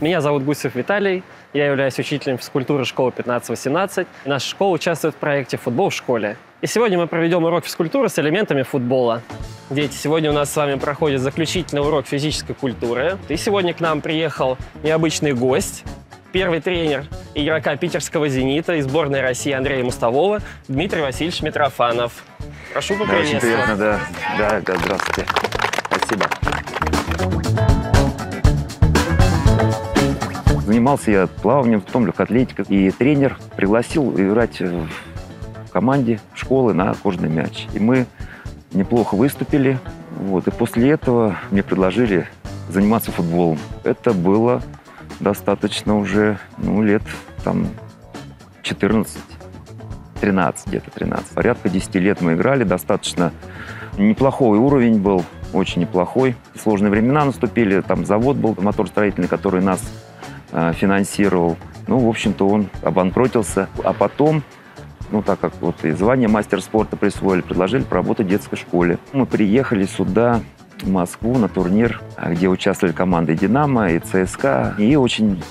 Меня зовут Гусев Виталий, я являюсь учителем физкультуры школы 1518. Наша школа участвует в проекте «Футбол в школе». И сегодня мы проведем урок физкультуры с элементами футбола. Дети, сегодня у нас с вами проходит заключительный урок физической культуры. И сегодня к нам приехал необычный гость, первый тренер игрока питерского «Зенита» и сборной России Андрея Мостового Дмитрий Васильевич Митрофанов. Прошу поприветствовать. Да, очень приятно, да, здравствуйте. Спасибо. Занимался я плаванием, потом легкоатлетикой. И тренер пригласил играть в команде школы на кожаный мяч. И мы неплохо выступили. Вот. И после этого мне предложили заниматься футболом. Это было достаточно уже лет там 14, 13, где-то 13. Порядка 10 лет мы играли. Достаточно неплохой уровень был, очень неплохой. Сложные времена наступили. Там завод был, моторостроительный, который нас финансировал. В общем-то, он обанкротился. А потом, так как и звание мастер спорта присвоили, предложили поработать в детской школе. Мы приехали сюда, в Москву, на турнир, где участвовали команды «Динамо» и «ЦСКА». И очень,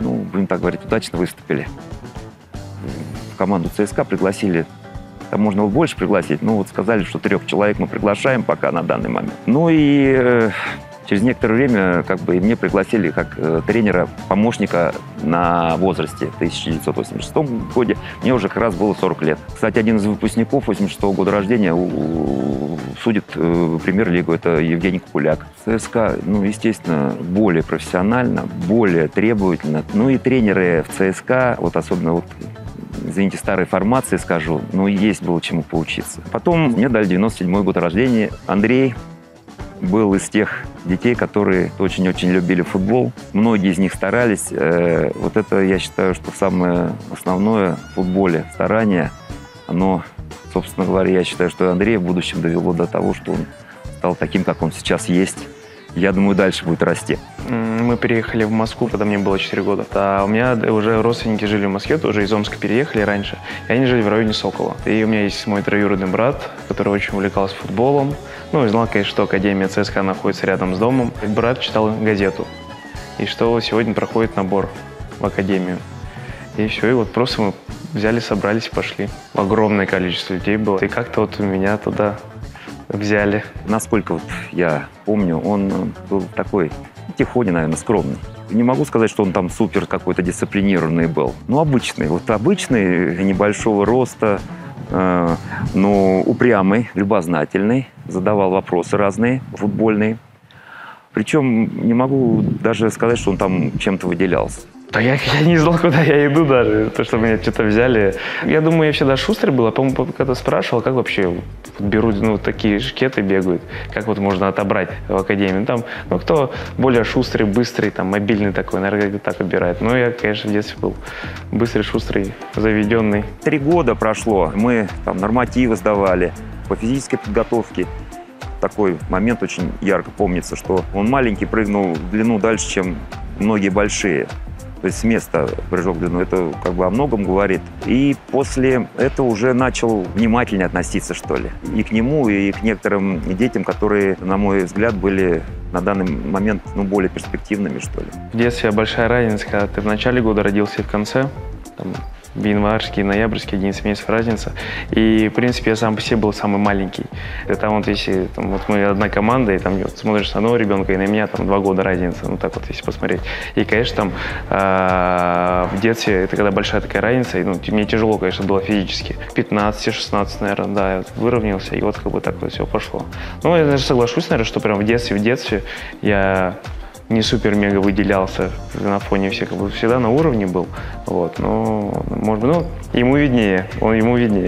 удачно выступили. В команду «ЦСКА» пригласили, там можно было больше пригласить, сказали, что 3 человек мы приглашаем пока на данный момент. Через некоторое время меня пригласили как тренера, помощника на возрасте в 1986 году. Мне уже как раз было 40 лет. Кстати, один из выпускников 86 года рождения судит премьер-лигу. Это Евгений Купуляк. ЦСКА, естественно, более профессионально, более требовательно. И тренеры в ЦСКА, особенно извините, старой формации скажу, есть было чему поучиться. Потом мне дали 97 год рождения. Андрей был из тех детей, которые очень-очень любили футбол. Многие из них старались. Это, я считаю, что самое основное в футболе – старание. Оно, собственно говоря, я считаю, что Андрея в будущем довело до того, что он стал таким, как он сейчас есть. Я думаю, дальше будет расти. Мы переехали в Москву, когда мне было 4 года. А у меня уже родственники жили в Москве, тоже из Омска переехали раньше. И они жили в районе Сокола. И у меня есть мой троюродный брат, который очень увлекался футболом. И знал, конечно, что Академия ЦСКА находится рядом с домом. И брат читал газету. И что сегодня проходит набор в Академию. И все, и просто мы взяли, собрались и пошли. Огромное количество людей было. И как-то меня туда взяли. Насколько я помню, он был такой тихоня, наверное, скромный. Не могу сказать, что он там супер какой-то дисциплинированный был. Обычный. Обычный, небольшого роста, упрямый, любознательный. Задавал вопросы разные, футбольные. Причем не могу даже сказать, что он там чем-то выделялся. Да я не знал, куда я иду даже, то, что меня что-то взяли. Я думаю, я всегда шустрый был, по-моему, когда спрашивал, как вообще берут, такие шкеты бегают, как можно отобрать в Академии. Там, кто более шустрый, быстрый, мобильный такой, наверное, так отбирает. Я, конечно, в детстве был быстрый, шустрый, заведенный. 3 года прошло, мы нормативы сдавали по физической подготовке. Такой момент очень ярко помнится, что он маленький прыгнул в длину дальше, чем многие большие. То есть с места прыжок в длину, это о многом говорит. И после этого уже начал внимательнее относиться, что ли. И к нему, и к некоторым детям, которые, на мой взгляд, были на данный момент более перспективными, что ли. В детстве большая разница, когда ты в начале года родился и в конце. В январский, ноябрьский, 11 месяцев разница. И, в принципе, я сам по себе был самый маленький. И там если мы одна команда, и смотришь на одного ребенка, и на меня 2 года разница, так если посмотреть. И, конечно, в детстве, это когда большая такая разница, и мне тяжело, конечно, было физически. 15-16, наверное, да, я выровнялся, и так все пошло. Я даже соглашусь, наверное, что прям в детстве я не супер-мега выделялся на фоне всех, всегда на уровне был, но, может быть, ему виднее,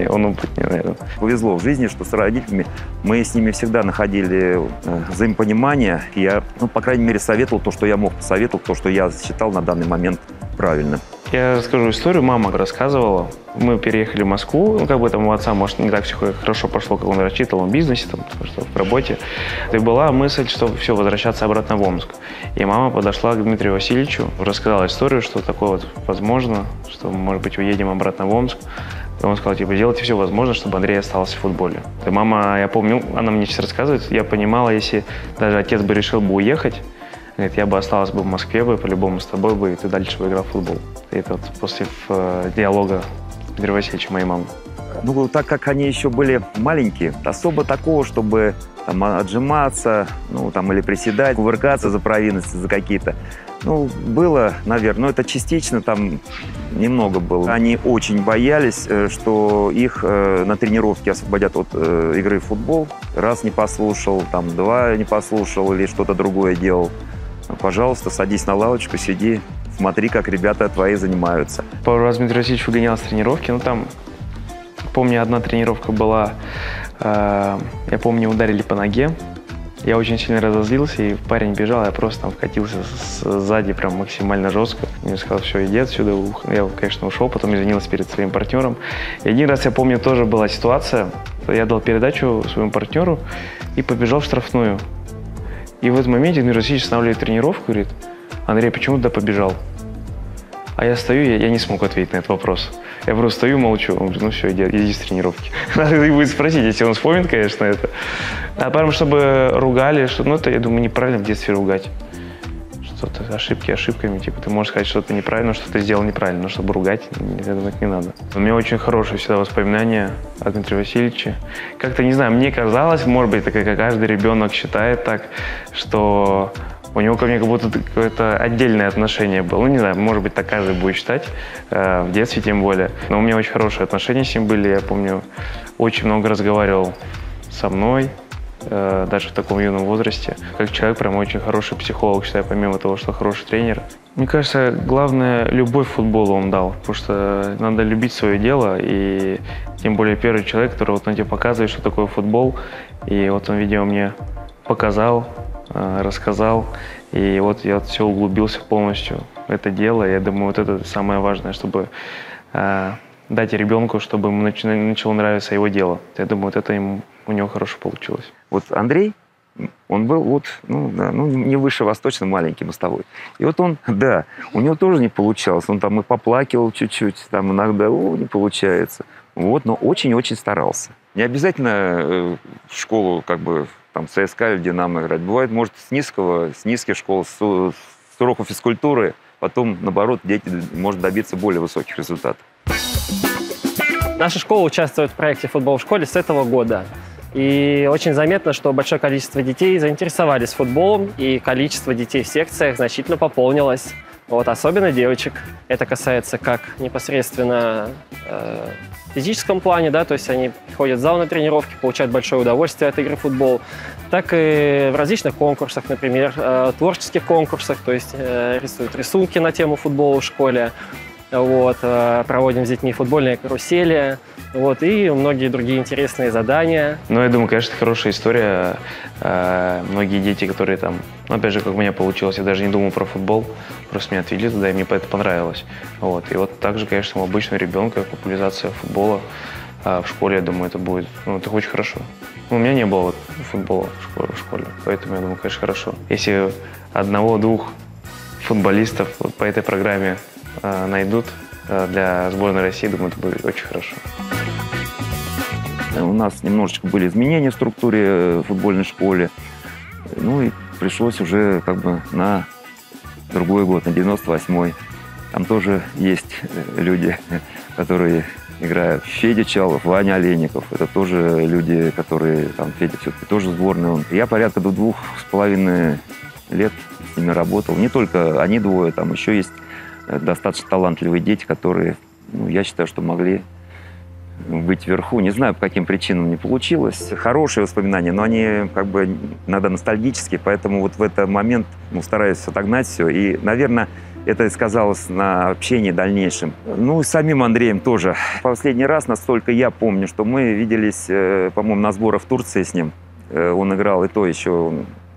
он опытнее, наверное. Повезло в жизни, что с родителями мы с ними всегда находили взаимопонимание, я, по крайней мере, советовал то, что я мог, советовал то, что я считал на данный момент правильным. Я расскажу историю, мама рассказывала. Мы переехали в Москву, у отца, может, не так все хорошо пошло, как он рассчитывал, в бизнесе, в работе. И была мысль, что все, возвращаться обратно в Омск. И мама подошла к Дмитрию Васильевичу, рассказала историю, что такое возможно, что, может быть, уедем обратно в Омск. И он сказал, делайте все возможное, чтобы Андрей остался в футболе. И мама, я помню, она мне сейчас рассказывает, я понимала, если даже отец бы решил уехать, Говорит, я бы осталась бы в Москве, бы по-любому с тобой бы, и ты дальше бы играл в футбол. И это вот после диалога с Дмитрием Васильевичем, моей мамой. Ну, так как они еще были маленькие, особо такого, чтобы там, отжиматься, ну, там, или приседать, кувыркаться за провинности, за какие-то. Ну, было, наверное, но это частично там немного было. Они очень боялись, что их на тренировке освободят от игры в футбол. Раз не послушал, там, два не послушал или что-то другое делал. Пожалуйста, садись на лавочку, сиди, смотри, как ребята твои занимаются. Пару раз Дмитрий Васильевич выгонял с тренировки, но там... Помню, одна тренировка была, я помню, ударили по ноге. Я очень сильно разозлился, и парень бежал, я просто там вкатился сзади прям максимально жестко. Мне сказал, все, иди отсюда. Я, конечно, ушел, потом извинился перед своим партнером. И один раз, я помню, тоже была ситуация. Я дал передачу своему партнеру и побежал в штрафную. И в этот момент Дмитрий Васильевич останавливает тренировку и говорит, Андрей, почему ты побежал? А я стою, я не смог ответить на этот вопрос. Я просто стою, молчу. Он говорит, ну все, иди с тренировки. Надо будет спросить, если он вспомнит, конечно, это. А потом, чтобы ругали, что, ну это, я думаю, неправильно в детстве ругать. Что-то ошибки ошибками, типа ты можешь сказать что-то неправильно, что ты сделал неправильно, но чтобы ругать, я думаю, это не надо. У меня очень хорошее всегда воспоминание о Дмитрия Васильевича. Как-то, не знаю, мне казалось, может быть, так, как каждый ребенок считает так, что... У него ко мне как будто какое-то отдельное отношение было. Ну, не знаю, может быть, так каждый будет считать, в детстве тем более. Но у меня очень хорошие отношения с ним были. Я помню, очень много разговаривал со мной, даже в таком юном возрасте. Как человек, прям очень хороший психолог, считаю, помимо того, что хороший тренер. Мне кажется, главное, любовь к футболу он дал, потому что надо любить свое дело. И тем более первый человек, который вот он тебе показывает, что такое футбол. И вот он, видимо, мне показал, рассказал, и вот я все углубился полностью в это дело. Я думаю, вот это самое важное, чтобы дать ребенку, чтобы ему начало нравиться его дело. Я думаю, вот это ему, у него хорошо получилось. Вот Андрей, он был вот, ну, да, ну не выше вас точно, маленький, Мостовой. И вот он, да, у него тоже не получалось. Он там и поплакивал чуть-чуть, там иногда, о, не получается. Вот, но очень-очень старался. Не обязательно в школу как бы... Там ЦСКА или Динамо играть. Бывает, может, с низких школ, с уроков физкультуры. Потом, наоборот, дети могут добиться более высоких результатов. Наша школа участвует в проекте «Футбол в школе» с этого года. И очень заметно, что большое количество детей заинтересовались футболом, и количество детей в секциях значительно пополнилось. Вот, особенно девочек. Это касается как непосредственно физическом плане, да, то есть они приходят в зал на тренировки, получают большое удовольствие от игры в футбол, так и в различных конкурсах, например, творческих конкурсах, то есть рисуют рисунки на тему футбола в школе, вот, проводим с детьми футбольные карусели, вот, и многие другие интересные задания. Ну, я думаю, конечно, хорошая история. Многие дети, которые там, ну, опять же, как у меня получилось, я даже не думал про футбол, просто меня отвели туда, и мне это понравилось. Вот. И вот так же, конечно, у обычного ребенка популяризация футбола в школе, я думаю, это будет, ну, это очень хорошо. Ну, у меня не было вот футбола в школе, поэтому я думаю, конечно, хорошо. Если одного-двух футболистов вот по этой программе найдут для сборной России, думаю, это будет очень хорошо. У нас немножечко были изменения в структуре футбольной школы, ну и пришлось уже как бы на другой год, на 98-й. Там тоже есть люди, которые играют. Федя Чалов, Ваня Олейников, это тоже люди, которые, там, Федя все-таки тоже сборный он. Я порядка до 2,5 лет с ними работал. Не только они двое, там еще есть достаточно талантливые дети, которые, ну, я считаю, что могли быть вверху. Не знаю, по каким причинам не получилось. Хорошие воспоминания, но они как бы иногда ностальгические, поэтому вот в этот момент, ну, стараюсь отогнать все. И, наверное, это сказалось на общении дальнейшем. Ну, и с самим Андреем тоже. Последний раз, настолько я помню, что мы виделись, по-моему, на сборах в Турции с ним. Он играл, и то еще,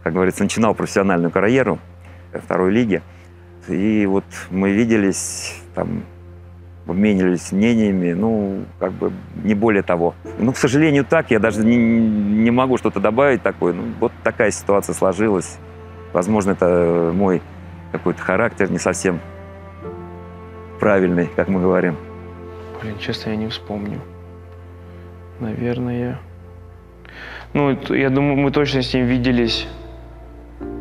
как говорится, начинал профессиональную карьеру во второй лиге. И вот мы виделись, там, обменивались мнениями, ну, как бы не более того. Ну, к сожалению, так, я даже не могу что-то добавить такое. Ну, вот такая ситуация сложилась. Возможно, это мой какой-то характер не совсем правильный, как мы говорим. Блин, честно, я не вспомню. Наверное. Ну, я думаю, мы точно с ним виделись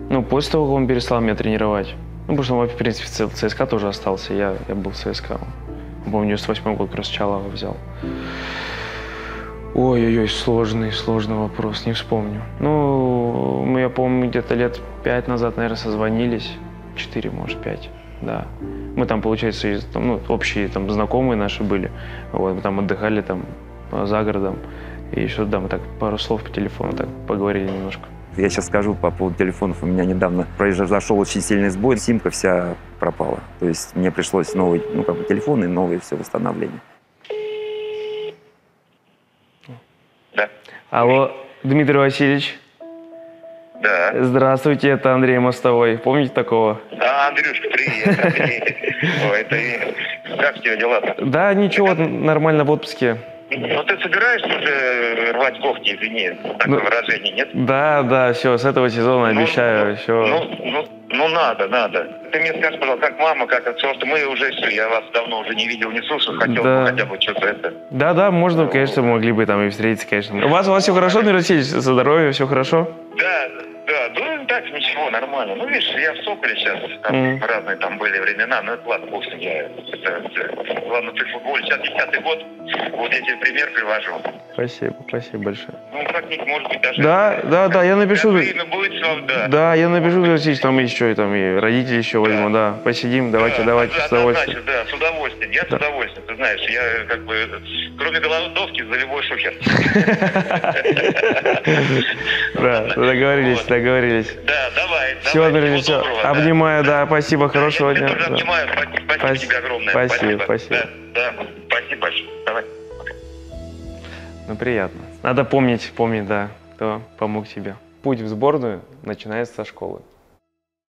Ну, после того, как он перестал меня тренировать. Ну, потому что он, в принципе, в ЦСКА тоже остался, я был в ЦСКА. Помню, 98-й год Крыса Чалова взял. Ой-ой-ой, сложный вопрос, не вспомню. Ну, я помню, где-то лет 5 назад, наверное, созвонились. 4, может, 5, да. Мы там, получается, ну, общие там знакомые наши были. Вот, мы там отдыхали там за городом. И еще, да, мы так пару слов по телефону так поговорили немножко. Я сейчас скажу по поводу телефонов. У меня недавно произошел очень сильный сбой. Симка вся пропала. То есть мне пришлось новый, ну, как бы телефон и новое все восстановление. Да. Алло, Дмитрий Васильевич. Да. Здравствуйте, это Андрей Мостовой. Помните такого? Да, Андрюшка, привет. Ой, это я. Как у тебя дела-то? Да, ничего, нормально, в отпуске. Ну, ты собираешься уже рвать когти, извини, такое выражение, нет? Да, да, все, с этого сезона обещаю, все. Ну, надо. Ты мне скажешь, пожалуйста, как мама, как отцу, что мы уже все, я вас давно уже не видел, не слушал, хотел бы хотя бы что-то это. Да, можно, конечно, могли бы там и встретиться, конечно. У вас все хорошо, Дмитрий Васильевич, со здоровьем, все хорошо? Да, ну так, ничего, нормально. Ну, видишь, я в Соколе сейчас, там разные там были времена, но это ладно, пусть ладно, ты в футболе, сейчас 10-й год, вот я тебе пример привожу. Спасибо большое. Ну, как-нибудь, может быть, даже... Да, я напишу... Будет, да, я напишу, Васильевич, там еще, и родители еще возьму, да, посидим, давайте, с удовольствием. Да, с удовольствием, я с удовольствием, ты знаешь, я как бы, кроме голодовки, за любой шухер. Да, договорились. Да, давай. Всего доброго. Обнимаю, да, спасибо, хорошего дня. Я тоже обнимаю, спасибо тебе огромное. Спасибо. Да, спасибо большое, давай. Ну, приятно. Надо помнить, да, кто помог тебе. Путь в сборную начинается со школы.